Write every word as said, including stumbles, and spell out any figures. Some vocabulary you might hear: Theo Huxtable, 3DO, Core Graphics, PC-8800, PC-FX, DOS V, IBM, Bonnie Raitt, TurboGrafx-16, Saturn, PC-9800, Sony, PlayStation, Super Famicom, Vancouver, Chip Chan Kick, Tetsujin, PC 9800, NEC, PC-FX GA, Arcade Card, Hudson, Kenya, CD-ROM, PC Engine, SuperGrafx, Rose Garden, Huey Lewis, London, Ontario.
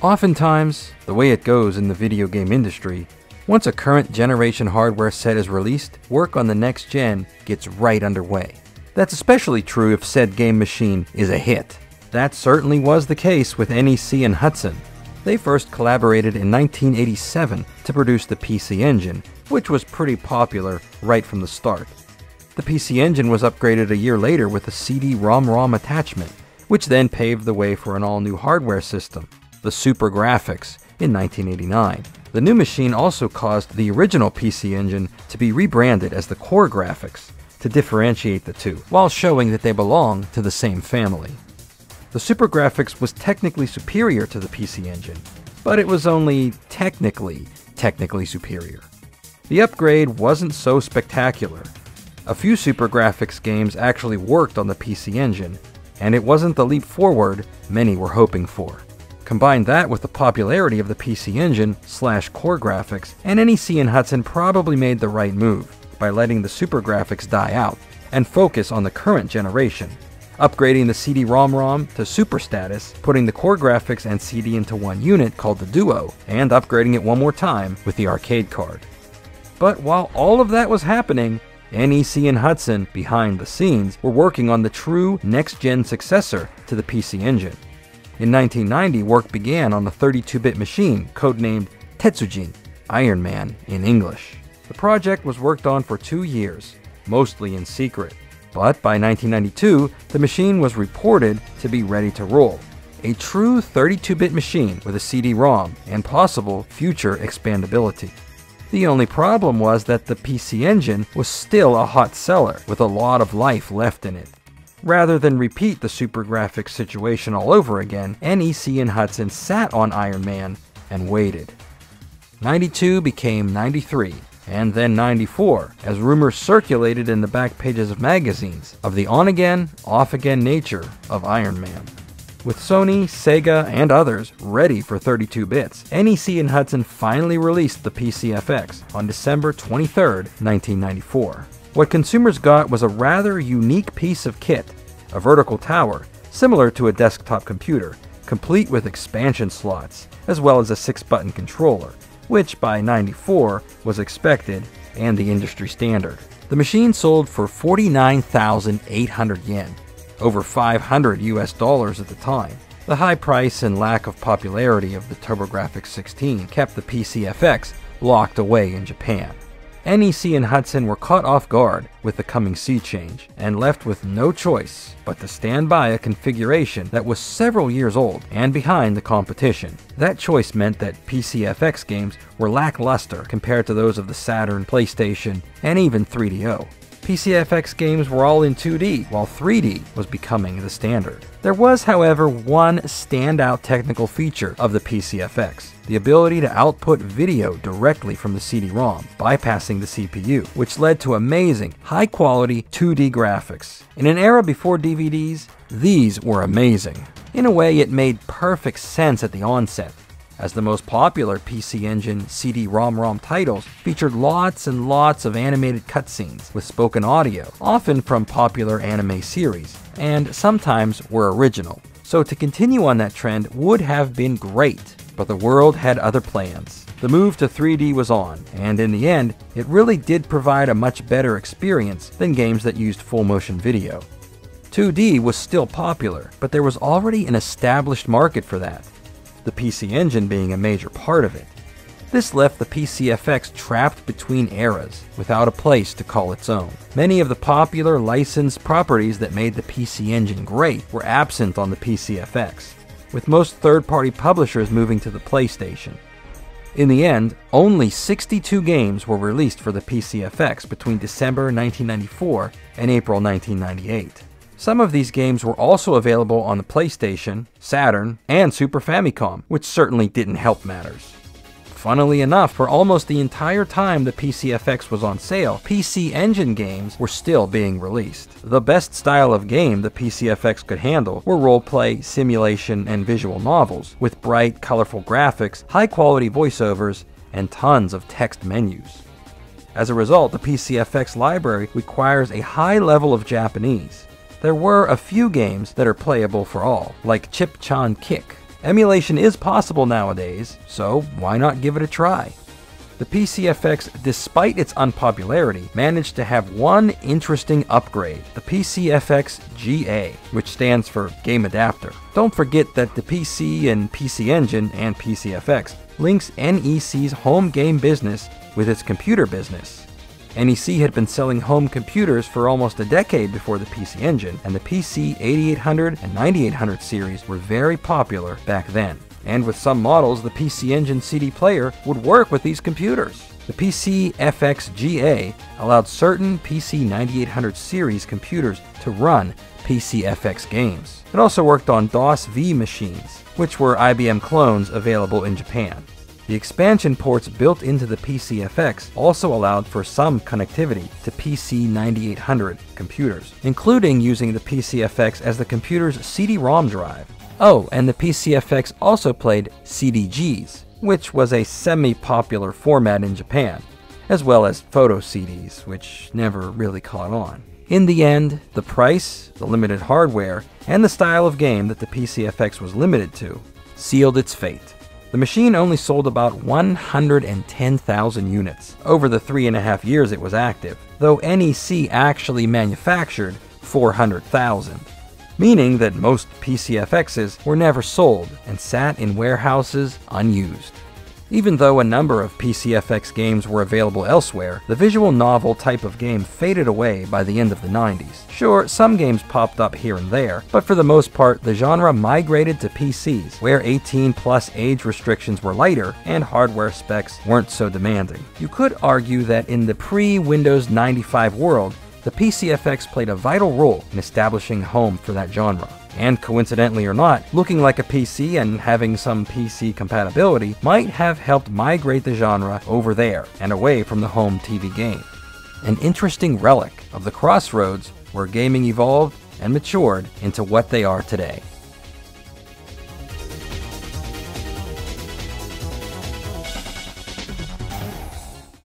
Oftentimes, the way it goes in the video game industry, once a current generation hardware set is released, work on the next gen gets right underway. That's especially true if said game machine is a hit. That certainly was the case with N E C and Hudson. They first collaborated in nineteen eighty-seven to produce the P C Engine, which was pretty popular right from the start. The P C Engine was upgraded a year later with a C D ROM ROM attachment, which then paved the way for an all-new hardware system, the SuperGrafx, in nineteen eighty-nine. The new machine also caused the original P C Engine to be rebranded as the Core Graphics, to differentiate the two, while showing that they belong to the same family. The SuperGrafx was technically superior to the P C Engine, but it was only technically, technically superior. The upgrade wasn't so spectacular. A few SuperGrafx games actually worked on the P C Engine, and it wasn't the leap forward many were hoping for. Combine that with the popularity of the P C Engine slash Core Graphics, and N E C and Hudson probably made the right move by letting the SuperGrafx die out and focus on the current generation, upgrading the C D ROM ROM to Super status, putting the Core Graphics and C D into one unit called the D O, and upgrading it one more time with the Arcade Card. But while all of that was happening, N E C and Hudson, behind the scenes, were working on the true next-gen successor to the P C Engine. In nineteen ninety, work began on the thirty-two bit machine, codenamed Tetsujin, Iron Man in English. The project was worked on for two years, mostly in secret. But by nineteen ninety-two, the machine was reported to be ready to roll. A true thirty-two bit machine with a C D ROM and possible future expandability. The only problem was that the P C Engine was still a hot seller with a lot of life left in it. Rather than repeat the SuperGrafx situation all over again, N E C and Hudson sat on Iron Man and waited. ninety-two became ninety-three. And then ninety-four, as rumors circulated in the back pages of magazines of the on-again, off-again nature of Iron Man. With Sony, Sega, and others ready for thirty-two bits, N E C and Hudson finally released the P C F X on December twenty-third, nineteen ninety-four. What consumers got was a rather unique piece of kit, a vertical tower, similar to a desktop computer, complete with expansion slots, as well as a six-button controller, which by ninety-four was expected and the industry standard. The machine sold for forty-nine thousand eight hundred yen, over five hundred U S dollars at the time. The high price and lack of popularity of the TurboGrafx sixteen kept the P C F X locked away in Japan. N E C and Hudson were caught off guard with the coming sea change and left with no choice but to stand by a configuration that was several years old and behind the competition. That choice meant that P C F X games were lackluster compared to those of the Saturn, PlayStation, and even three D O. P C F X games were all in two D, while three D was becoming the standard. There was, however, one standout technical feature of the P C F X, the ability to output video directly from the C D ROM, bypassing the C P U, which led to amazing, high-quality two D graphics. In an era before D V Ds, these were amazing. In a way, it made perfect sense at the onset, as the most popular P C Engine C D ROM ROM titles featured lots and lots of animated cutscenes with spoken audio, often from popular anime series, and sometimes were original. So to continue on that trend would have been great, but the world had other plans. The move to three D was on, and in the end, it really did provide a much better experience than games that used full motion video. two D was still popular, but there was already an established market for that, the P C Engine being a major part of it. This left the P C F X trapped between eras, without a place to call its own. Many of the popular licensed properties that made the P C Engine great were absent on the P C F X, with most third-party publishers moving to the PlayStation. In the end, only sixty-two games were released for the P C F X between December nineteen ninety-four and April nineteen ninety-eight. Some of these games were also available on the PlayStation, Saturn, and Super Famicom, which certainly didn't help matters. Funnily enough, for almost the entire time the P C F X was on sale, P C Engine games were still being released. The best style of game the P C F X could handle were role-play, simulation, and visual novels, with bright, colorful graphics, high-quality voiceovers, and tons of text menus. As a result, the P C F X library requires a high level of Japanese. There were a few games that are playable for all, like Chip Chan Kick, Emulation is possible nowadays, so why not give it a try? The P C F X, despite its unpopularity, managed to have one interesting upgrade, the P C F X G A, which stands for Game Adapter. Don't forget that the P C and P C Engine and P C F X links N E C's home game business with its computer business. N E C had been selling home computers for almost a decade before the P C Engine, and the P C eighty-eight hundred and ninety-eight hundred series were very popular back then. And with some models, the P C Engine C D player would work with these computers. The P C F X G A allowed certain P C ninety-eight hundred series computers to run P C F X games. It also worked on DOS V machines, which were I B M clones available in Japan. The expansion ports built into the P C F X also allowed for some connectivity to P C ninety-eight hundred computers, including using the P C F X as the computer's C D ROM drive. Oh, and the P C F X also played C D Gs, which was a semi-popular format in Japan, as well as photo C Ds, which never really caught on. In the end, the price, the limited hardware, and the style of game that the P C F X was limited to sealed its fate. The machine only sold about one hundred ten thousand units over the three and a half years it was active, though N E C actually manufactured four hundred thousand, meaning that most P C F Xs were never sold and sat in warehouses unused. Even though a number of P C F X games were available elsewhere, the visual novel type of game faded away by the end of the nineties. Sure, some games popped up here and there, but for the most part, the genre migrated to P Cs, where eighteen plus age restrictions were lighter and hardware specs weren't so demanding. You could argue that in the pre-Windows ninety-five world, the P C F X played a vital role in establishing home for that genre. And coincidentally or not, looking like a P C and having some P C compatibility might have helped migrate the genre over there and away from the home T V game. An interesting relic of the crossroads where gaming evolved and matured into what they are today.